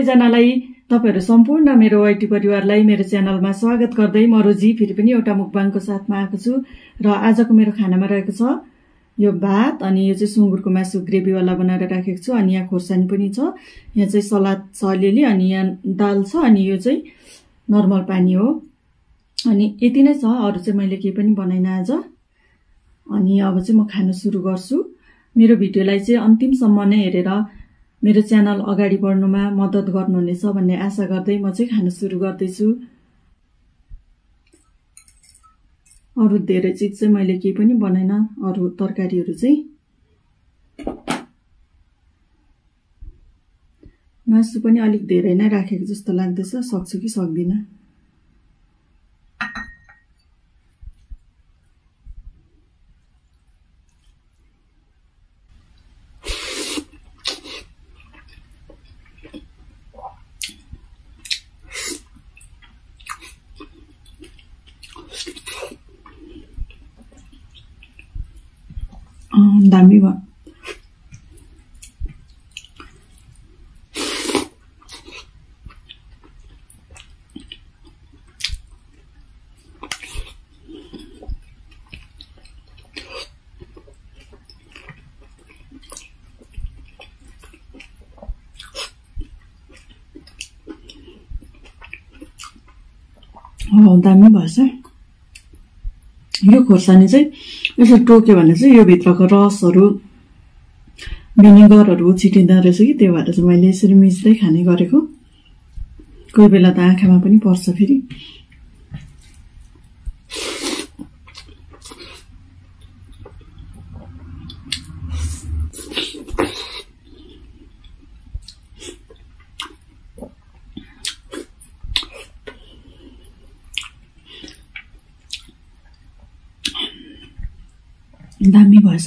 सबैजनालाई तपाईहरु सम्पूर्ण मेरो आईटी परिवारलाई मेरो च्यानलमा स्वागत गर्दै म रोजी फेरि पनि एउटा मुकबाङको साथमा आएको छु र आजको मेरो खानामा रहेको छ यो भात अनि यो चाहिँ सुँगुरको मासु ग्रेभी वाला बनाएर राखेको छु अनि यहाँ खोर्सानी पनि छ यहाँ चाहिँ सलाद छ अलिअलि अनि यहाँ दाल छ अनि यो चाहिँ नर्मल पानी हो अनि यति नै छ अरु चाहिँ मैले के पनि बनाइन आज अनि अब चाहिँ म खाना सुरु गर्छु मेरो भिडियोलाई चाहिँ अन्तिम सम्म नै हेरेर मेरो च्यानल अगाडि बढ्नुमा मद्दत गर्नुहुनेछ भन्ने आशा गर्दै म चाहिँ खाना सुरु गर्दै छु अरु धेरै चीज चाहिँ मैले के पनि बनाइन अरु तरकारीहरु चाहिँ मासु पनि अलिक धेरै नै राखेको जस्तो लाग्दैछ सक्छु कि सक्दिन दामी भयो हो दामी भयो यो खोर्सानी चाहिँ यसो टोक्यो भने चाहिँ यो भित्रको रसहरु भिनेगरहरु छिटिँदा रहेछ कि त्यो भएर चाहिँ मैले यसरी मिस्दै खाने गरेको कोही बेला त आँखामा पनि पर्छ फेरि दामी भएछ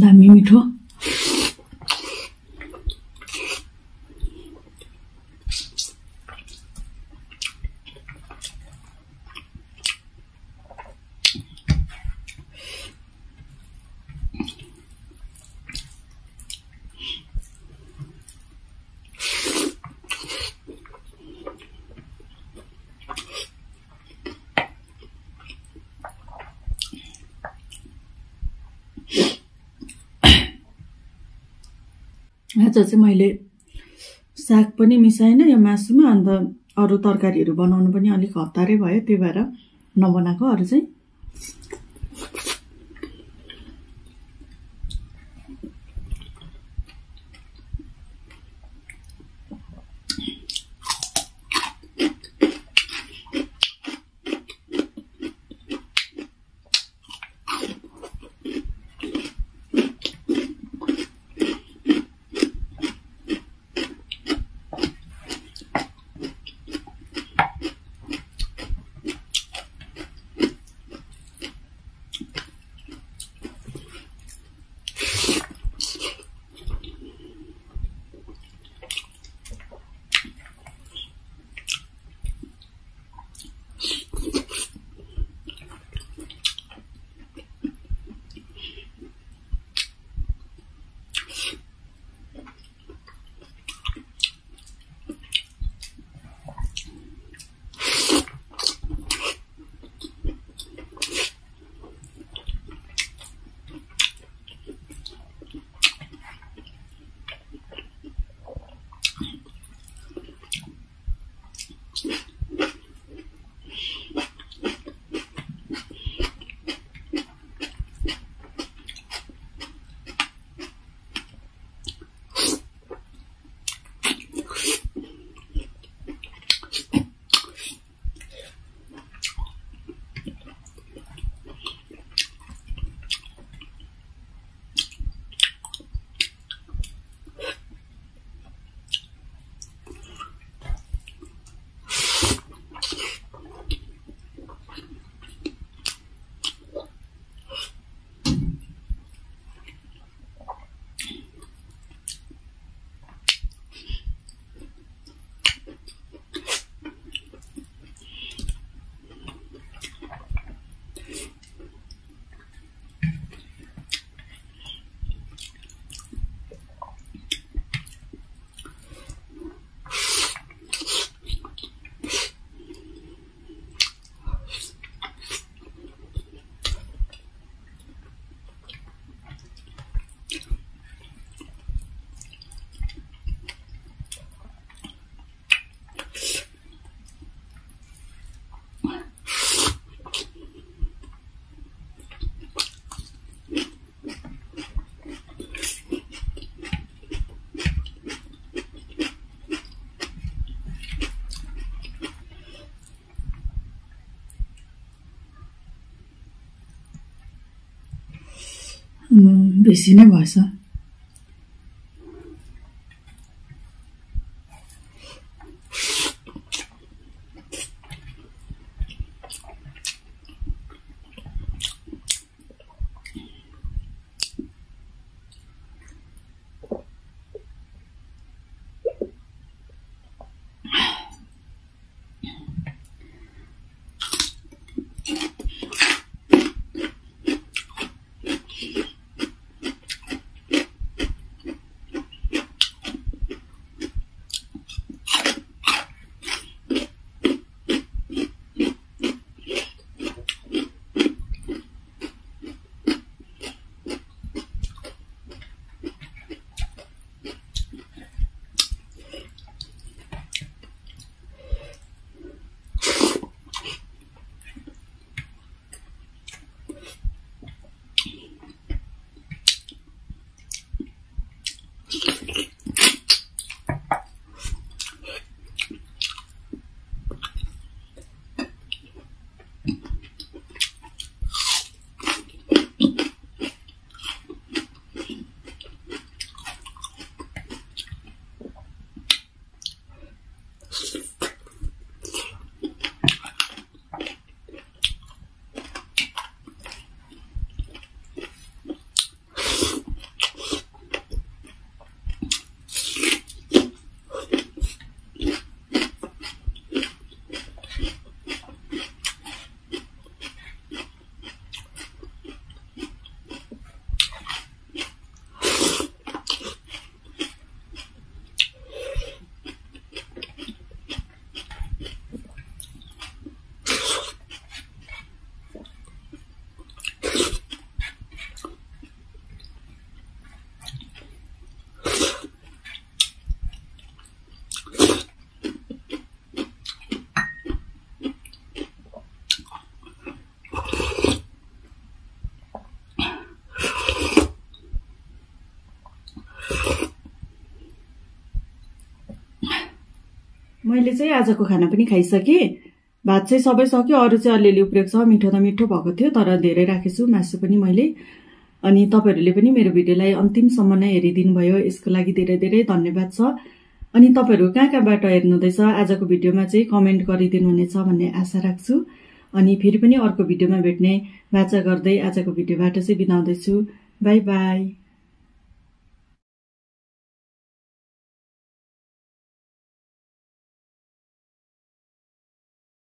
दामी मिठो आज चाहिँ मैले साग पनि मिसाइन यो मासुमा अन्त अरु तरकारीहरु बनाउनु पनि अलिक हतारै भयो त्यही भएर नबनाको अरु चाहिँ besine varsa मैले चाहिँ आजको खाना पनि खाइसके भात चाहिँ सबै सक्यो अरु चाहिँ अलिअलि उप्रेको छ मिठो त मिठो भएको थियो तर धेरै राखेछु मासु पनि मैले अनि तपाईहरुले पनि मेरो भिडियोलाई अन्तिम सम्म नै हेरिदिनु भयो यसको लागि धेरै धेरै धन्यवाद छ अनि तपाईहरु कहाँ कहाँबाट हेर्नुहुँदैछ आजको भिडियोमा चाहिँ कमेन्ट गरिदिनु हुनेछ भन्ने आशा राख्छु अनि फेरि पनि अर्को भिडियोमा भेट्ने वाचा गर्दै आजको भिडियोबाट चाहिँ बिदा हुँदैछु बाइ बाइ।